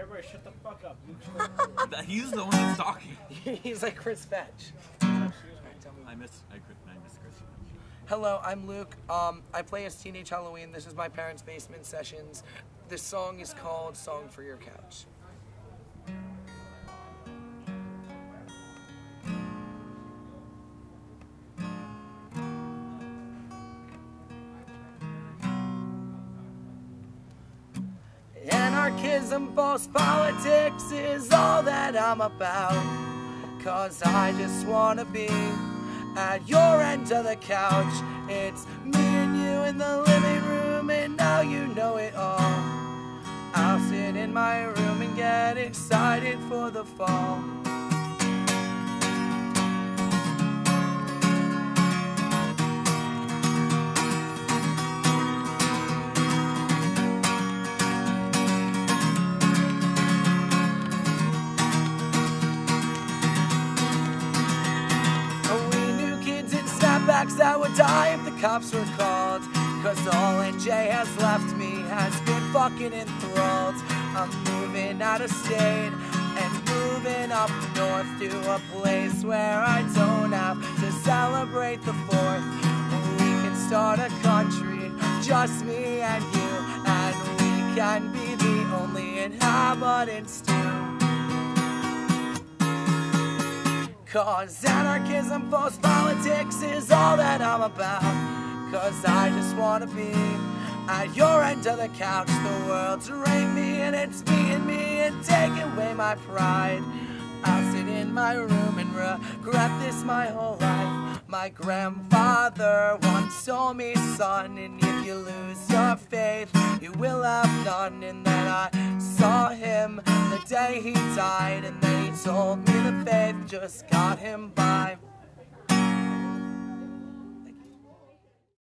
everybody shut the fuck up. He's the one who's talking. He's like Chris Fetch. I miss Chris. Hello, I'm Luke. I play as Teenage Halloween. This is My Parents' Basement Sessions. This song is called Song for Your Couch. Anarchism, false politics is all that I'm about, 'cause I just wanna be at your end of the couch. It's me and you in the living room, and now you know it all. I'll sit in my room and get excited for the fall. I would die if the cops were called, 'cause all NJ has left me has been fucking enthralled. I'm moving out of state and moving up north to a place where I don't have to celebrate the 4th. We can start a country, just me and you, and we can be the only inhabitants too. 'Cause anarchism, false politics is all that I'm about, 'cause I just wanna be at your end of the couch. The world's raped me and it's beating me and taking away my pride. I'll sit in my room and regret this my whole life. My grandfather once told me, son, and if you lose your faith, you will have none. And then I saw him the day he died, and then he told me the faith just got him by.